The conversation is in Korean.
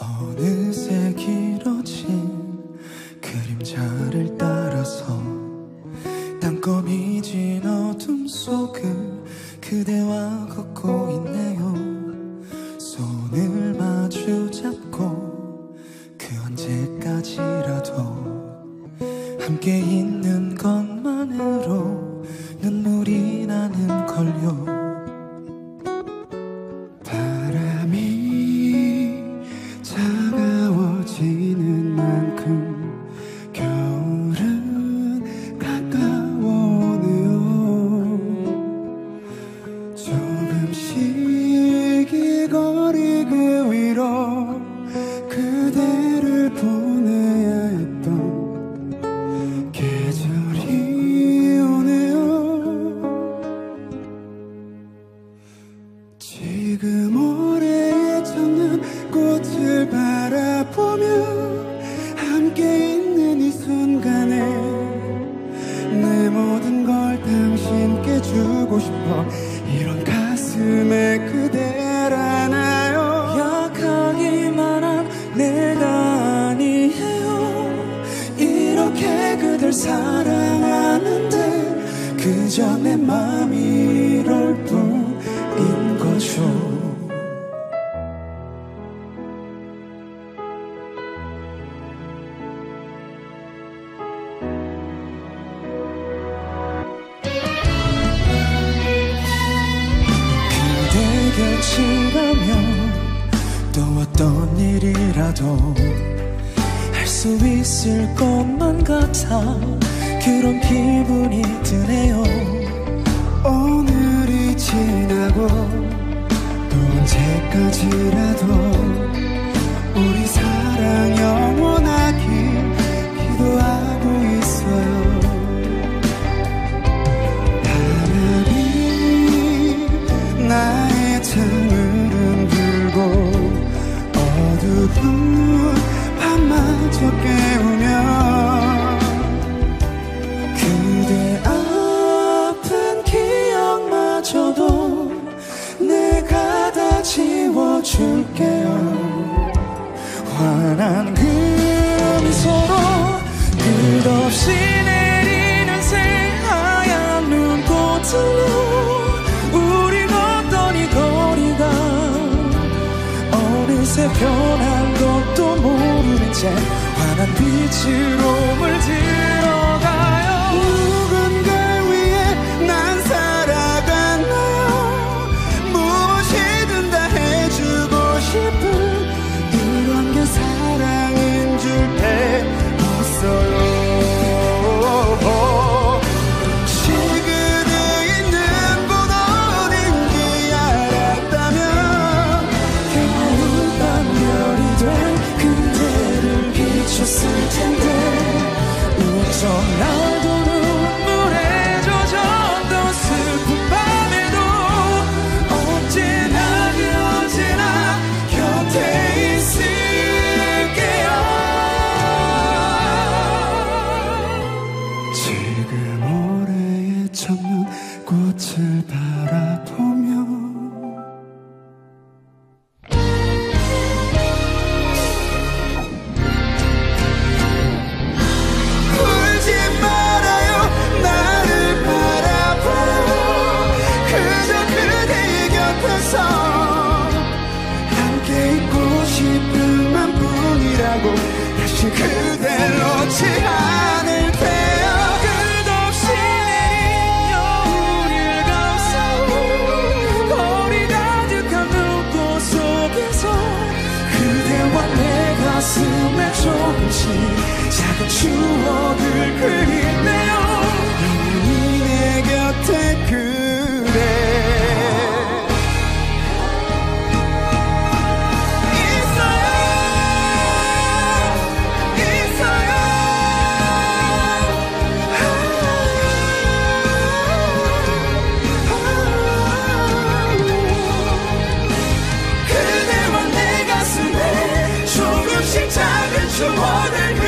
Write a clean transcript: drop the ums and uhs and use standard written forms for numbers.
어느새 길어진 그림자를 따라서 땅거미 진 어둠 속을 그대와 걷고 있네요. 손을 마주 잡고 그 언제까지라도 함께 있는 것만으로 눈물이 나는 걸요. 지금 올해에 찾는 꽃을 바라보며 함께 있는 이 순간에 내 모든 걸 당신께 주고 싶어. 이런 가슴에 그댈 안아요. 약하기만 한 내가 아니에요. 이렇게 그댈 사랑하는데 그저 내 맘이 이럴 뿐 그대에게 지라면 또 어떤 일이라도 할 수 있을 것만 같아 그런 기분이 드네요. 오늘이 지나고 또 언제까지라도 우리 사랑 영원하길 기도하고 있어요. 바람이 나의 창을 흔들고 어두운 밤마저 깨우며 그대 아픈 기억마저도 내가 다 지워줄게요. 환한 그 미소로 끝없이 내리는 새하얀 눈꽃으로 우리 걷던 이 거리가 어느새 변한 것도 모르는 채 환한 빛으로 물들어가요. 누군가 위해 난 살아갔나요? 나도 눈물에 젖었던 슬픈 밤에도 언제나 그 언제나 곁에 있을게요. 지금 올해에 찾는 꽃을 바라보며 다시 그댈 놓지 않을 테요. 끝없이 내린 여운을 감싸고 거리 가득한 눈꽃 속에서 그대와 내 가슴에 조금씩 작은 추억을 그리네요. 영원히 내 곁에 그대 저 원을